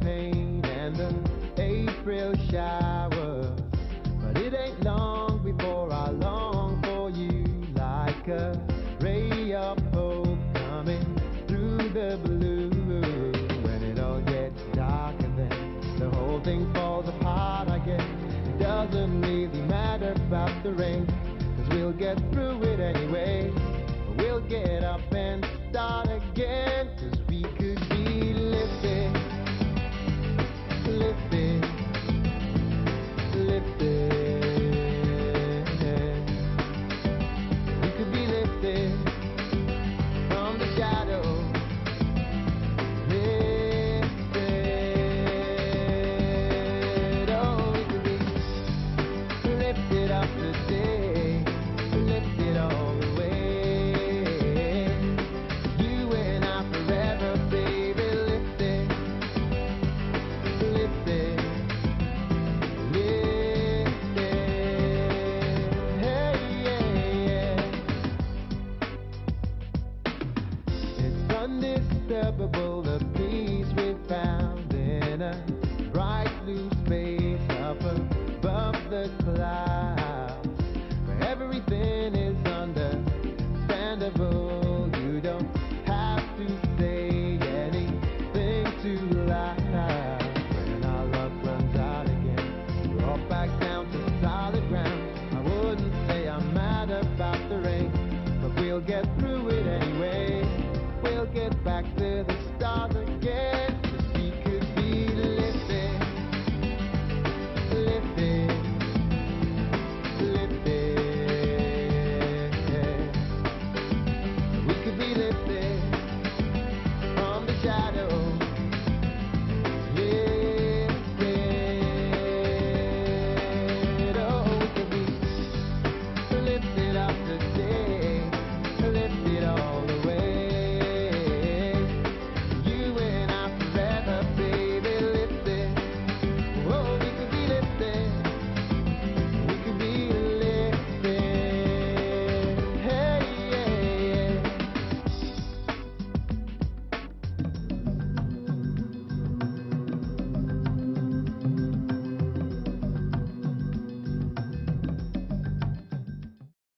champagne and an April shower, but it ain't long before I long for you like a ray of hope coming through the blue. When it all gets darker, then the whole thing falls apart, I guess. It doesn't really matter about the rain, cause we'll get through it anyway. We'll get up and start again.